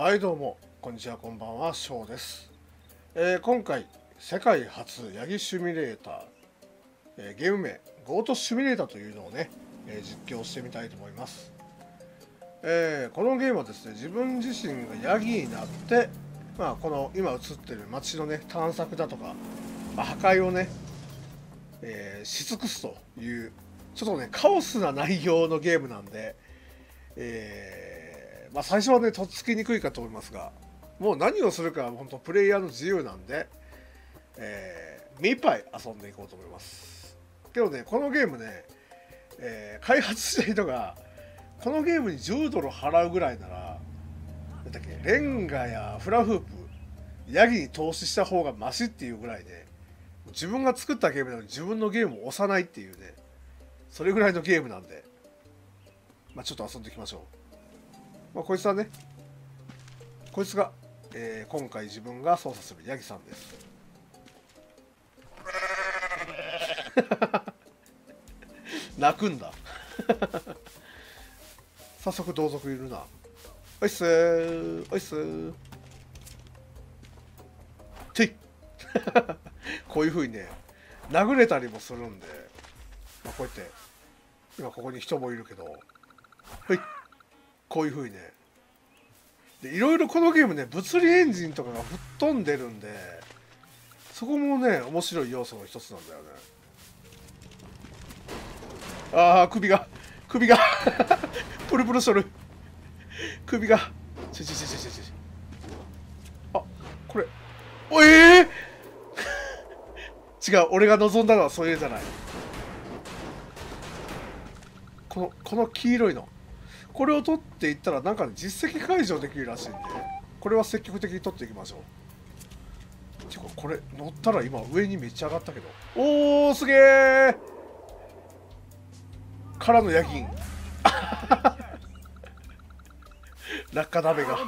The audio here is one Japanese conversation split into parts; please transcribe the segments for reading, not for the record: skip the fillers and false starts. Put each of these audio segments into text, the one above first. はい、どうもこんにちは、こんばんは、ショウです。今回世界初ヤギシミュレーター、ゲーム名ゴートシミュレーターというのをね、実況してみたいと思います。このゲームはですね、自分自身がヤギになって、まあこの今映ってる街のね探索だとか、まあ、破壊をね、し尽くすというちょっとねカオスな内容のゲームなんで、まあ最初はねとっつきにくいかと思いますが、もう何をするかは本当プレイヤーの自由なんで、目いっぱい遊んでいこうと思います。けどね、このゲームね、開発した人がこのゲームに$10払うぐらいなら、なんだっけ、レンガやフラフープ、ヤギに投資した方がマシっていうぐらいで、自分が作ったゲームなのに自分のゲームを押さないっていうね、それぐらいのゲームなんで、まあ、ちょっと遊んでいきましょう。まあ、こいつはね、こいつが、今回自分が操作するヤギさんです。泣くんだ。早速同族いるな。おいっすー、おいっすー。てい。こういうふうにね、殴れたりもするんで、まあ、こうやって、今ここに人もいるけど、はい、こういうふうにね、でいろいろこのゲームね、物理エンジンとかが吹っ飛んでるんで、そこもね面白い要素の一つなんだよね。ああ、首がプルプルしとる。首がちあ、これおえー、違う、俺が望んだのはそういうじゃない。この黄色いの、これを取っていったらなんか、ね、実績解除できるらしいんで、これは積極的に取っていきましょう。てかこれ乗ったら今上にめっちゃ上がったけど、おー、すげえからの夜勤。落下鍋が、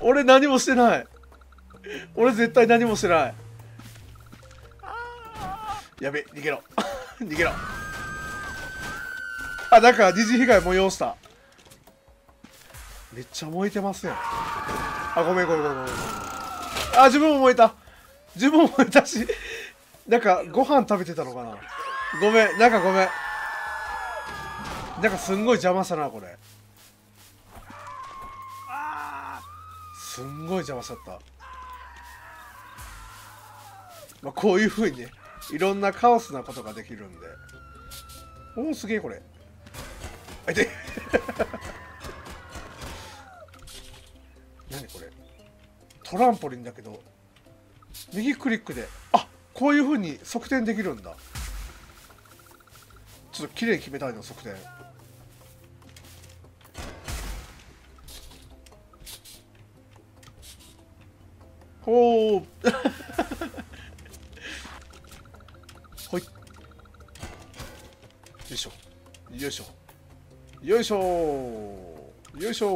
俺何もしてない。俺絶対何もしてない。やべ、逃げろ。逃げろ。あ、なんか二次被害催した。めっちゃ燃えてますやん。あ、ごめん。あ、自分も燃えた。し、なんかご飯食べてたのかな。ごめん。なんかすんごい邪魔したな、これ。すんごい邪魔しちゃった。まあ、こういうふうにね、いろんなカオスなことができるんで。おお、すげえ、これ。あ、痛い。何これ、トランポリンだけど右クリックで、あ、こういうふうに側転できるんだ。ちょっと綺麗に決めたいの、側転。おお。よいしょよいしょよいしょよいしょ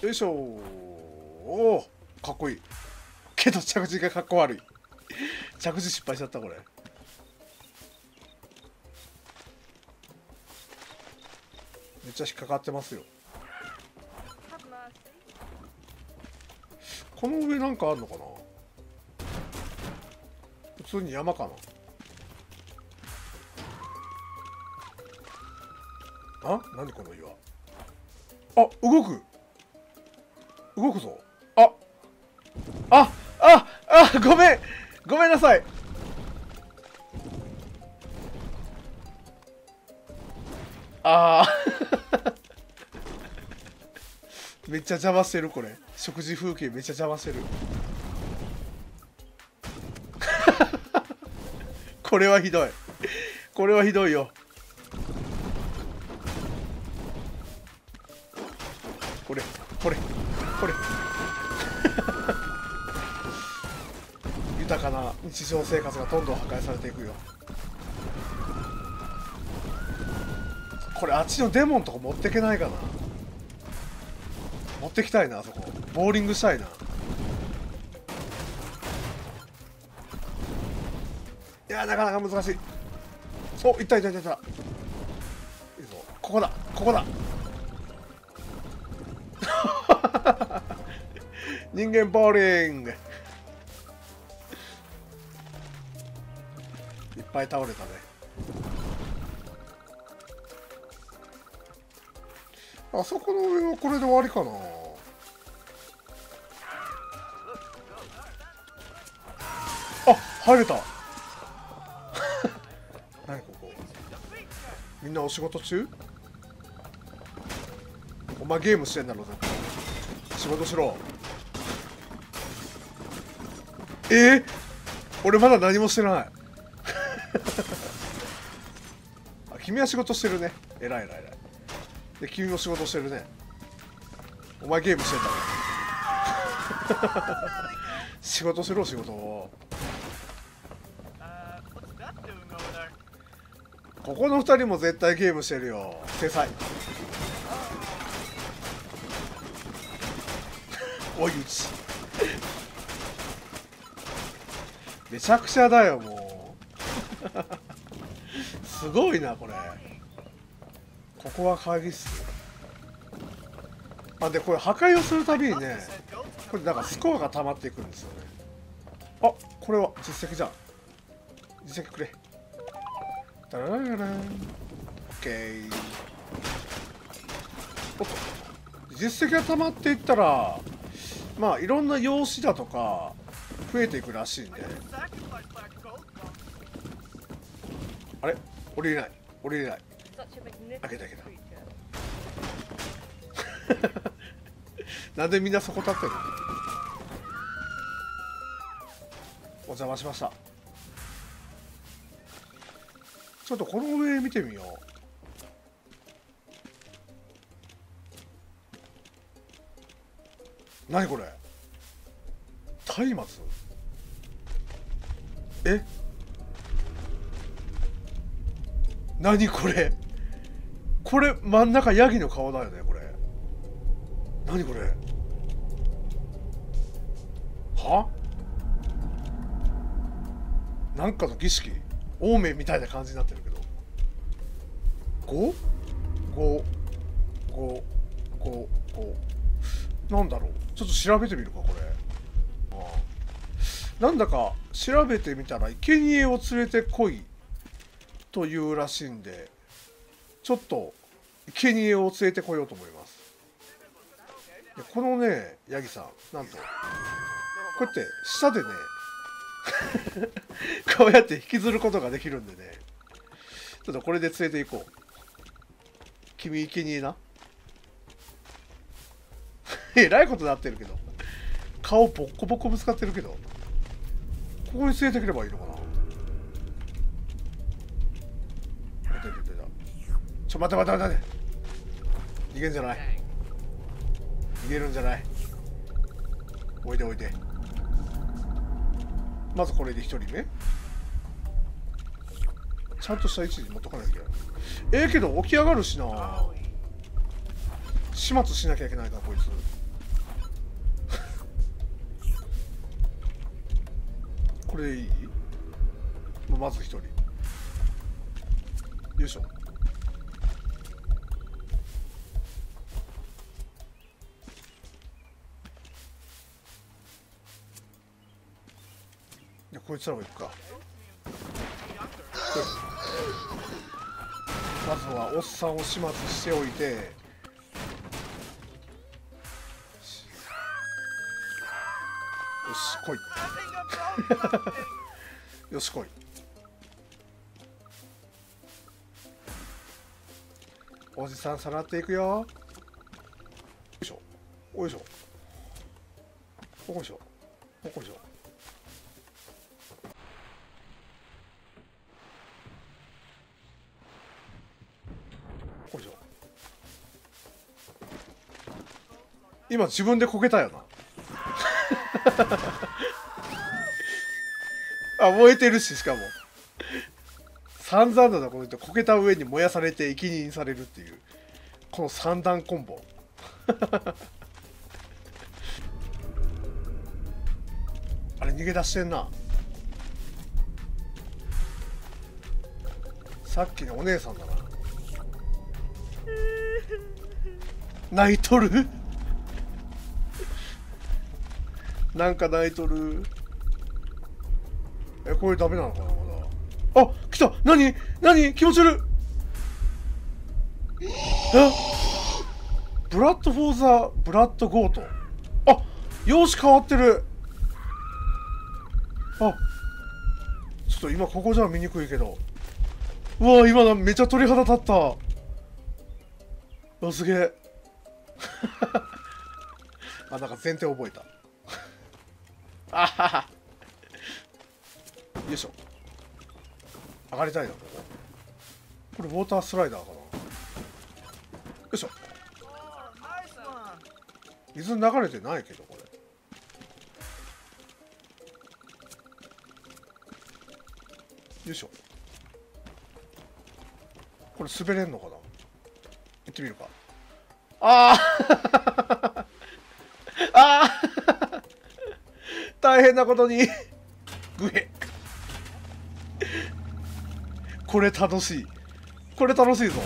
よいしょ。おお、かっこいいけど着地がかっこ悪い。着地失敗しちゃった。これめっちゃ引っかかってますよ。この上なんかあるのかな。普通に山かな。あ、何この岩。あ、動くぞ。あ、ごめんなさい。あー。めっちゃ邪魔してる。これ食事風景めっちゃ邪魔してる。これはひどい。よ。これ豊かな日常生活がどんどん破壊されていくよ。これあっちのデモンとか持ってけないかな。持ってきたいな。あそこボーリングしたいな。いや、なかなか難しい。お、いったいったいったいった。いいぞ。ここだ、ここだ。人間ボーリング。いっぱい倒れたね。あそこの上はこれで終わりかな。あ、入れた。何ここ。みんなお仕事中？お前ゲームしてんだろ絶対。仕事しろ。俺まだ何もしてない。あ、君は仕事してるね。えらいえらいえらい。で、君も仕事してるね。お前ゲームしてんだろ。仕事しろ仕事を。ここの2人も絶対ゲームしてるよ。制裁。おい打ち。めちゃくちゃだよもう。すごいなこれ。ここは会議室。あ、でこれ破壊をするたびにね、これなんかスコアが溜まっていくんですよね。あ、これは実績じゃん。実績くれ。ダララララン。OK。おっと。実績が溜まっていったら、まあいろんな用紙だとか増えていくらしいんで。あれ、俺いない、俺いない。開けた開けた。なんでみんなそこ立ってるの。お邪魔しました。ちょっとこの上見てみよう。何これ、松明。え、何これ。これ真ん中ヤギの顔だよねこれ。何これ。は、なんかの儀式、オーメンみたいな感じになってるけど。55555なんだろう。ちょっと調べてみるかこれ。なんだか調べてみたら、生贄を連れてこいというらしいんで、ちょっと生贄を連れてこようと思います。このねヤギさん、なんとこうやって舌でねこうやって引きずることができるんでね、ちょっとこれで連れていこう。君生贄な。えらいことになってるけど、顔ボッコボコぶつかってるけど、ここに連れてくればいいのかな。ちょ、待て待て待て。逃げんじゃない。逃げるんじゃない。おいでおいで。まずこれで1人目。ちゃんとした位置に持っとかないといけない。けど起き上がるしな。始末しなきゃいけないなこいつ。これでいい？まず1人。よいしょ。じゃあこいつらも行くか。まずはおっさんを始末しておいて。よし来い。よし来い。おじさんさらっていくよ。よいしょよいしょよいしょよいしょ。今自分でこけたよな。あ、燃えてるし、しかも散々だなこの人。こけた上に燃やされて生贄にされるっていう、この三段コンボ。あれ逃げ出してんな。さっきのお姉さんだな。泣いとるなんか泣いとる。え、これダメなのかな、まだ。あ、来た。何気持ち悪い。え、ブラッド・フォー・ザ・ブラッド・ゴート。あ、容姿変わってる。あ、ちょっと今ここじゃ見にくいけど。うわ、今めっちゃ鳥肌立った。あ、すげえ。あ、なんか前提覚えた。あはは。よいしょ。上がりたいな、ここ。これウォータースライダーかな。よいしょ。水流れてないけど、これ。よいしょ。これ滑れんのかな、行ってみるか。ああああ大変なことにグヘこれ楽しい、これ楽しいぞ。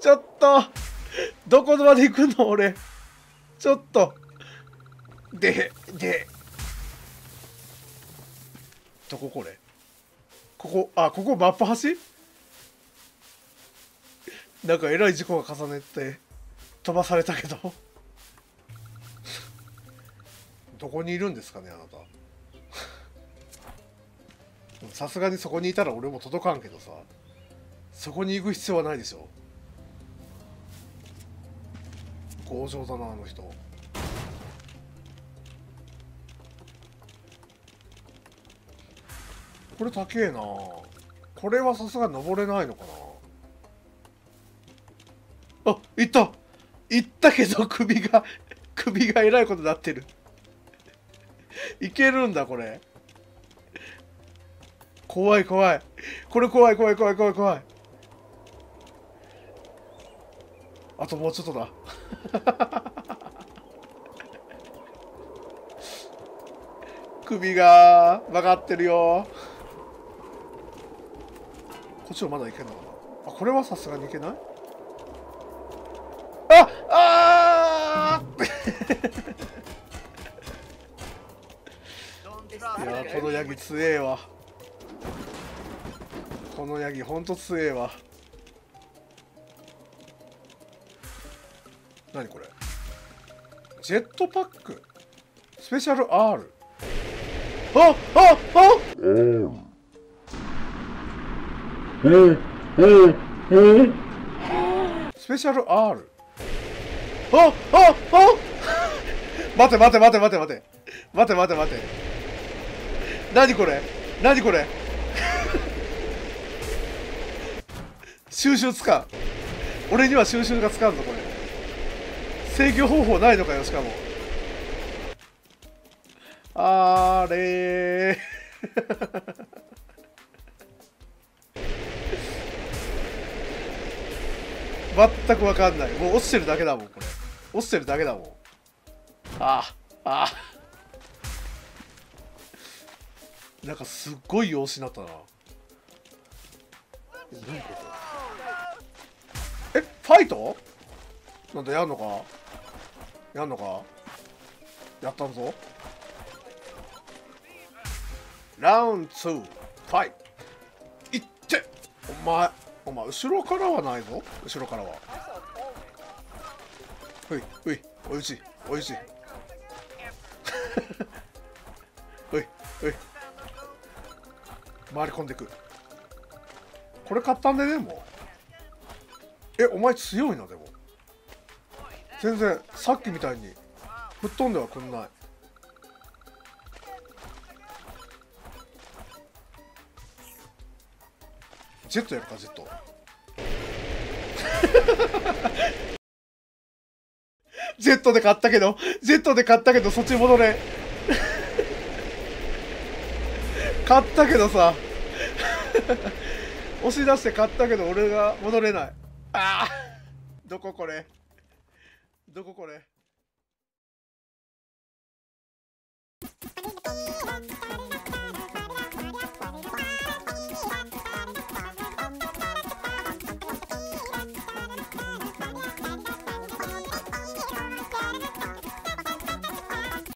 ちょっとどこまで行くの俺。ちょっとでどこ、これ、ここ、あ、ここマップ端なんかえらい事故が重ねて飛ばされたけどどこにいるんですかね、あなた。さすがにそこにいたら俺も届かんけどさ、そこに行く必要はないでしょ。強情だな、あの人。これ高えな。これはさすが登れないのかな。あ、行ったけど首がえらいことになってる。いけるんだ、これ。怖い。これ怖い。あともうちょっとだ。首が曲がってるよ。こっちはまだいけないのかな。あ、これはさすがにいけない。あいやー、このヤギ強えわ。このヤギほんと強えわ。何これ、ジェットパックスペシャル R。 あスペシャル R。 待て何これ収集つかん。俺には収集がつかんぞ、これ。制御方法ないのかよ、しかも。あれ全くわかんない。もう落ちてるだけだもん、これ。落ちてるだけだもん。なんかすっごい様子になったな。何これ。え、ファイトなんだ、やんのかやったんぞ。ラウンド2、ファイト。いって、お前後ろからはないぞ。後ろからはおいおいちおい回り込んでく。これ買ったんでね、もう。え、お前強いな。でも全然さっきみたいに吹っ飛んではくんない。ジェットやるか、ジェット。ジェットで買ったけどそっち戻れ。買ったけどさ押し出して買ったけど俺が戻れない。どここれ。